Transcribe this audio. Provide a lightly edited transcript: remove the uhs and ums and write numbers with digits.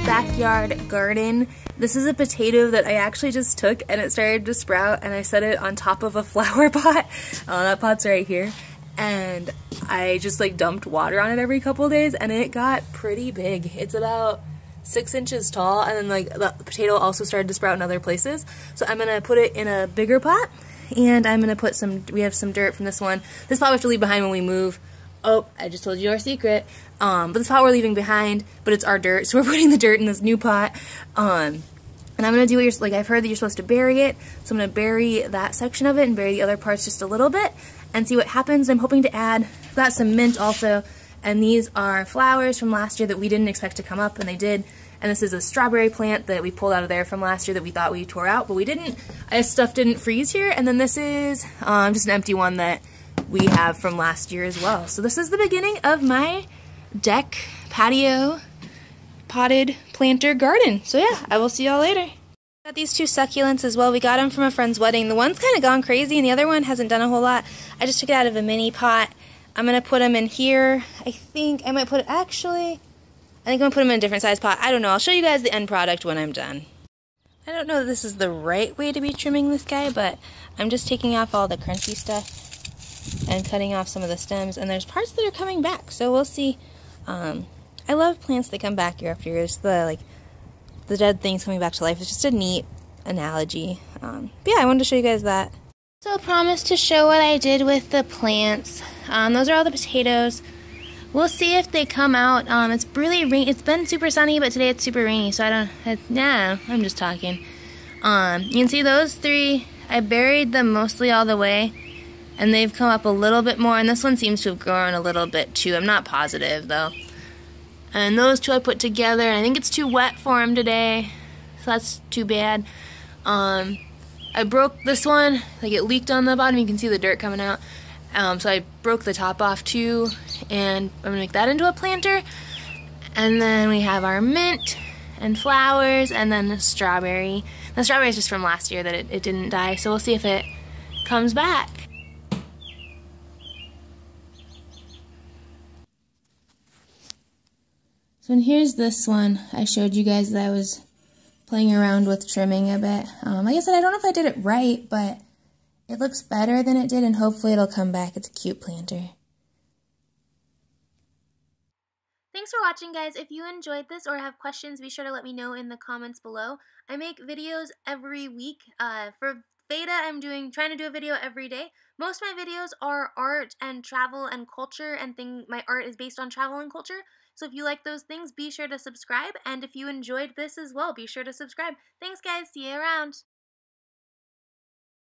my backyard garden. This is a potato that I actually just took and it started to sprout, and I set it on top of a flower pot. Oh, that pot's right here. And I just like dumped water on it every couple days and it got pretty big. It's about 6 inches tall, and then like the potato also started to sprout in other places. So I'm gonna put it in a bigger pot, and I'm gonna put some, we have some dirt from this one. This pot we have to leave behind when we move. Oh, I just told you our secret. But this pot we're leaving behind, but it's our dirt, so we're putting the dirt in this new pot. And I'm gonna do what you're, like I've heard that you're supposed to bury it, so I'm gonna bury that section of it and bury the other parts just a little bit and see what happens. I'm hoping to add, I've got some mint also, and these are flowers from last year that we didn't expect to come up, and they did. And this is a strawberry plant that we pulled out of there from last year that we thought we tore out, but we didn't. This stuff didn't freeze here. And then this is just an empty one that we have from last year as well. So this is the beginning of my deck patio potted planter garden. So yeah, I will see y'all later. Got these two succulents as well. We got them from a friend's wedding. The one's kind of gone crazy and the other one hasn't done a whole lot. I just took it out of a mini pot. I'm going to put them in here. I think I might put it, actually, I think I'm going to put them in a different size pot. I don't know. I'll show you guys the end product when I'm done. I don't know if this is the right way to be trimming this guy, but I'm just taking off all the crunchy stuff and cutting off some of the stems, and there's parts that are coming back, so we'll see. I love plants that come back year after year. It's the, like, the dead things coming back to life. It's just a neat analogy. But yeah, I wanted to show you guys that. So I promised to show what I did with the plants. Those are all the potatoes. We'll see if they come out. It's really rainy. It's been super sunny, but today it's super rainy, so I don't, nah, I'm just talking. You can see those three, I buried them mostly all the way, and they've come up a little bit more, and this one seems to have grown a little bit too. I'm not positive though. And those two I put together, and I think it's too wet for them today, so that's too bad. I broke this one, like it leaked on the bottom, you can see the dirt coming out. So I broke the top off too, and I'm going to make that into a planter. And then we have our mint and flowers, and then the strawberry. The strawberry is just from last year that it didn't die, so we'll see if it comes back. So, and here's this one. I showed you guys that I was playing around with trimming a bit. Like I said, I don't know if I did it right, but it looks better than it did, and hopefully it'll come back. It's a cute planter. Thanks for watching, guys. If you enjoyed this or have questions, be sure to let me know in the comments below. I make videos every week. For Veda, I'm trying to do a video every day. Most of my videos are art and travel and culture, and my art is based on travel and culture. So if you like those things, be sure to subscribe. And if you enjoyed this as well, be sure to subscribe. Thanks, guys. See you around.